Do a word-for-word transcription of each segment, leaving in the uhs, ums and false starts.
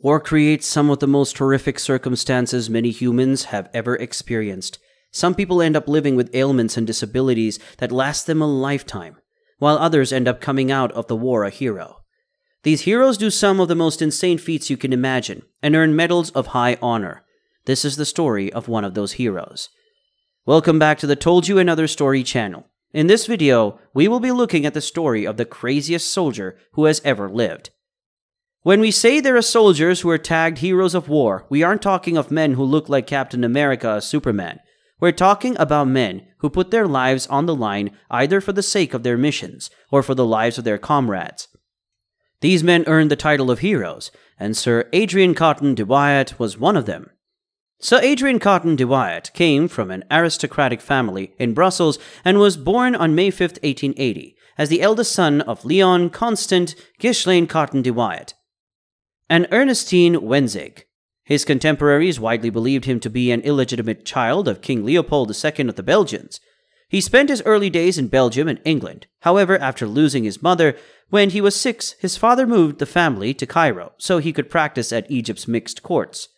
War creates some of the most horrific circumstances many humans have ever experienced. Some people end up living with ailments and disabilities that last them a lifetime, while others end up coming out of the war a hero. These heroes do some of the most insane feats you can imagine, and earn medals of high honor. This is the story of one of those heroes. Welcome back to the Told You Another Story channel. In this video, we will be looking at the story of the craziest soldier who has ever lived. When we say there are soldiers who are tagged heroes of war, we aren't talking of men who look like Captain America or Superman. We're talking about men who put their lives on the line either for the sake of their missions or for the lives of their comrades. These men earned the title of heroes, and Sir Adrian Carton de Wiart was one of them. Sir Adrian Carton de Wiart came from an aristocratic family in Brussels and was born on May fifth, eighteen eighty, as the eldest son of Leon Constant Ghislain Carton de Wiart and Ernestine Wenzig. His contemporaries widely believed him to be an illegitimate child of King Leopold the Second of the Belgians. He spent his early days in Belgium and England. However, after losing his mother, when he was six, his father moved the family to Cairo so he could practice at Egypt's mixed courts.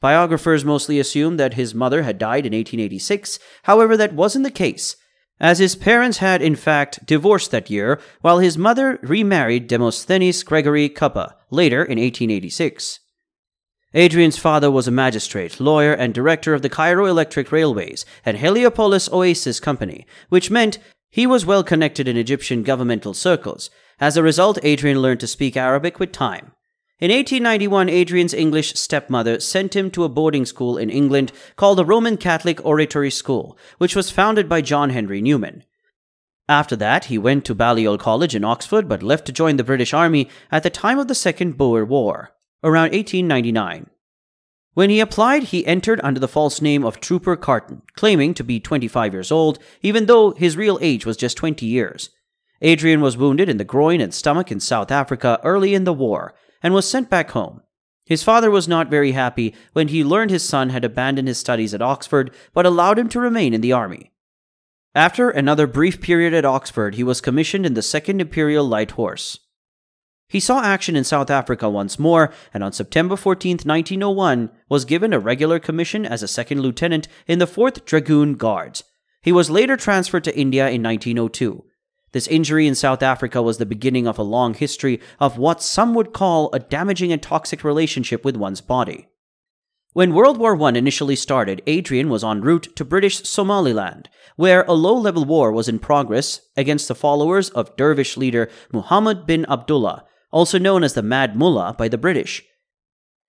Biographers mostly assume that his mother had died in eighteen eighty-six, however that wasn't the case, as his parents had in fact divorced that year, while his mother remarried Demosthenes Gregory Cuppa, later in eighteen eighty-six. Adrian's father was a magistrate, lawyer, and director of the Cairo Electric Railways and Heliopolis Oasis Company, which meant he was well connected in Egyptian governmental circles. As a result, Adrian learned to speak Arabic with time. In eighteen ninety-one, Adrian's English stepmother sent him to a boarding school in England called the Roman Catholic Oratory School, which was founded by John Henry Newman. After that, he went to Balliol College in Oxford but left to join the British Army at the time of the Second Boer War, around eighteen ninety-nine. When he applied, he entered under the false name of Trooper Carton, claiming to be twenty-five years old, even though his real age was just twenty years. Adrian was wounded in the groin and stomach in South Africa early in the war, and was sent back home. His father was not very happy when he learned his son had abandoned his studies at Oxford, but allowed him to remain in the army. After another brief period at Oxford, he was commissioned in the Second Imperial Light Horse. He saw action in South Africa once more, and on September fourteenth, nineteen oh one, was given a regular commission as a second lieutenant in the Fourth Dragoon Guards. He was later transferred to India in nineteen oh two. This injury in South Africa was the beginning of a long history of what some would call a damaging and toxic relationship with one's body. When World War One initially started, Adrian was en route to British Somaliland, where a low-level war was in progress against the followers of dervish leader Muhammad bin Abdullah, also known as the Mad Mullah by the British.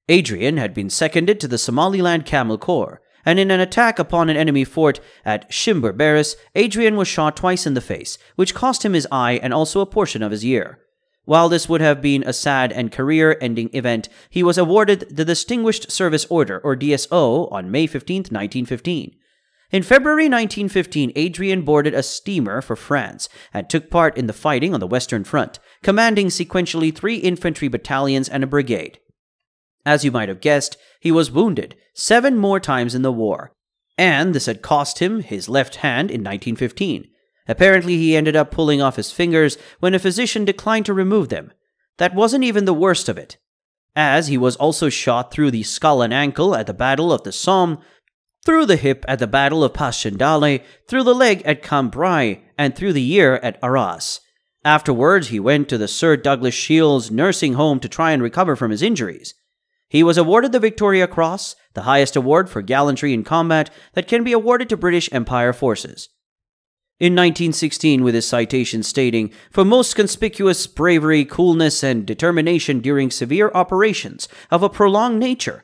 Adrian had been seconded to the Somaliland Camel Corps, and in an attack upon an enemy fort at Shimber Barris, Adrian was shot twice in the face, which cost him his eye and also a portion of his ear. While this would have been a sad and career-ending event, he was awarded the Distinguished Service Order, or D S O, on May fifteenth, nineteen fifteen. In February nineteen fifteen, Adrian boarded a steamer for France and took part in the fighting on the Western Front, commanding sequentially three infantry battalions and a brigade. As you might have guessed, he was wounded seven more times in the war, and this had cost him his left hand in nineteen fifteen. Apparently, he ended up pulling off his fingers when a physician declined to remove them. That wasn't even the worst of it, as he was also shot through the skull and ankle at the Battle of the Somme, through the hip at the Battle of Passchendaele, through the leg at Cambrai, and through the ear at Arras. Afterwards, he went to the Sir Douglas Shields nursing home to try and recover from his injuries. He was awarded the Victoria Cross, the highest award for gallantry in combat that can be awarded to British Empire forces. In nineteen sixteen, with his citation stating, "For most conspicuous bravery, coolness, and determination during severe operations of a prolonged nature,"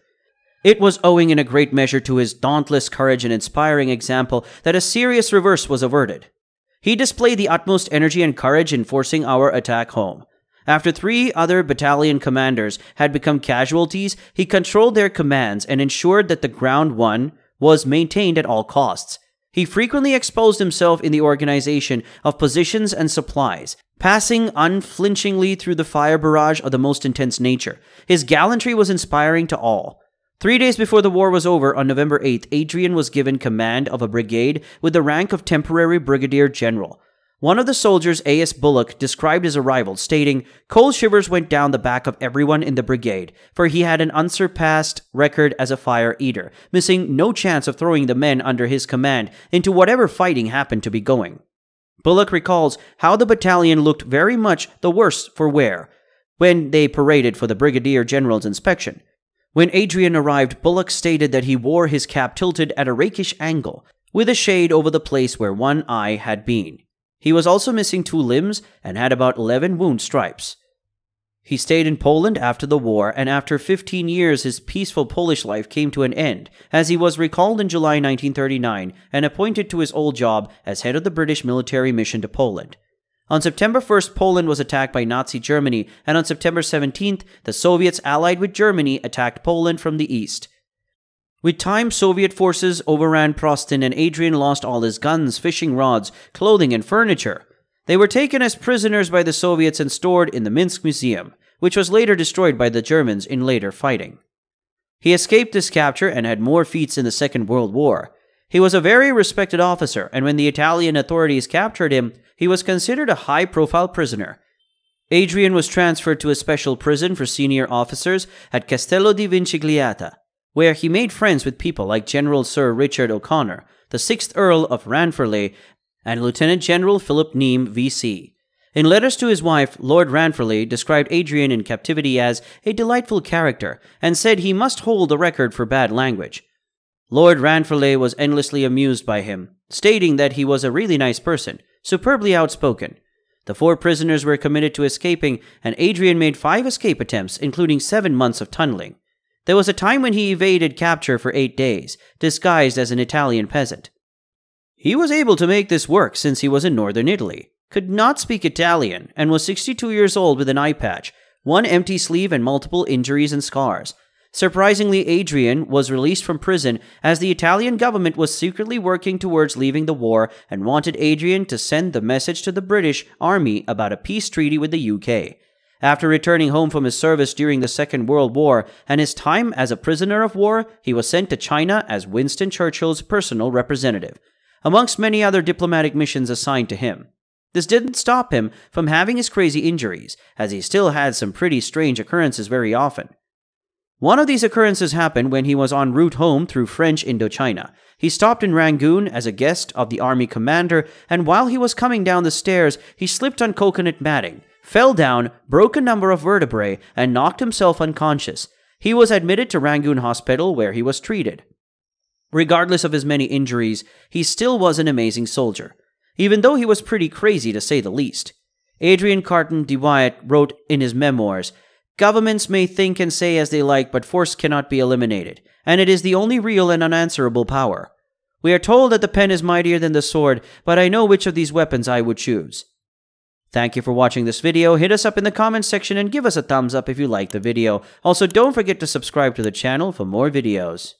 it was owing in a great measure to his dauntless courage and inspiring example that a serious reverse was averted. He displayed the utmost energy and courage in forcing our attack home. After three other battalion commanders had become casualties, he controlled their commands and ensured that the ground won was maintained at all costs. He frequently exposed himself in the organization of positions and supplies, passing unflinchingly through the fire barrage of the most intense nature. His gallantry was inspiring to all. Three days before the war was over, on November eighth, Adrian was given command of a brigade with the rank of temporary brigadier general. One of the soldiers, A S Bullock, described his arrival, stating, "Cold shivers went down the back of everyone in the brigade, for he had an unsurpassed record as a fire-eater, missing no chance of throwing the men under his command into whatever fighting happened to be going." Bullock recalls how the battalion looked very much the worse for wear when they paraded for the Brigadier General's inspection. When Adrian arrived, Bullock stated that he wore his cap tilted at a rakish angle, with a shade over the place where one eye had been. He was also missing two limbs and had about eleven wound stripes. He stayed in Poland after the war, and after fifteen years his peaceful Polish life came to an end, as he was recalled in July nineteen thirty-nine and appointed to his old job as head of the British military mission to Poland. On September first, Poland was attacked by Nazi Germany, and on September seventeenth, the Soviets allied with Germany attacked Poland from the east. With time, Soviet forces overran Prostin, and Adrian lost all his guns, fishing rods, clothing, and furniture. They were taken as prisoners by the Soviets and stored in the Minsk Museum, which was later destroyed by the Germans in later fighting. He escaped this capture and had more feats in the Second World War. He was a very respected officer, and when the Italian authorities captured him, he was considered a high-profile prisoner. Adrian was transferred to a special prison for senior officers at Castello di Vincigliata, where he made friends with people like General Sir Richard O'Connor, the sixth Earl of Ranfurly, and Lieutenant General Philip Neame, V C. In letters to his wife, Lord Ranfurly described Adrian in captivity as a delightful character and said he must hold the record for bad language. Lord Ranfurly was endlessly amused by him, stating that he was a really nice person, superbly outspoken. The four prisoners were committed to escaping, and Adrian made five escape attempts, including seven months of tunneling. There was a time when he evaded capture for eight days, disguised as an Italian peasant. He was able to make this work since he was in northern Italy, could not speak Italian, and was sixty-two years old with an eye patch, one empty sleeve, and multiple injuries and scars. Surprisingly, Adrian was released from prison as the Italian government was secretly working towards leaving the war and wanted Adrian to send the message to the British Army about a peace treaty with the U K. After returning home from his service during the Second World War and his time as a prisoner of war, he was sent to China as Winston Churchill's personal representative, amongst many other diplomatic missions assigned to him. This didn't stop him from having his crazy injuries, as he still had some pretty strange occurrences very often. One of these occurrences happened when he was en route home through French Indochina. He stopped in Rangoon as a guest of the army commander, and while he was coming down the stairs, he slipped on coconut matting, fell down, broke a number of vertebrae, and knocked himself unconscious. He was admitted to Rangoon Hospital, where he was treated. Regardless of his many injuries, he still was an amazing soldier, even though he was pretty crazy, to say the least. Adrian Carton de Wiart wrote in his memoirs, "Governments may think and say as they like, but force cannot be eliminated, and it is the only real and unanswerable power. We are told that the pen is mightier than the sword, but I know which of these weapons I would choose." Thank you for watching this video. Hit us up in the comments section and give us a thumbs up if you liked the video. Also, don't forget to subscribe to the channel for more videos.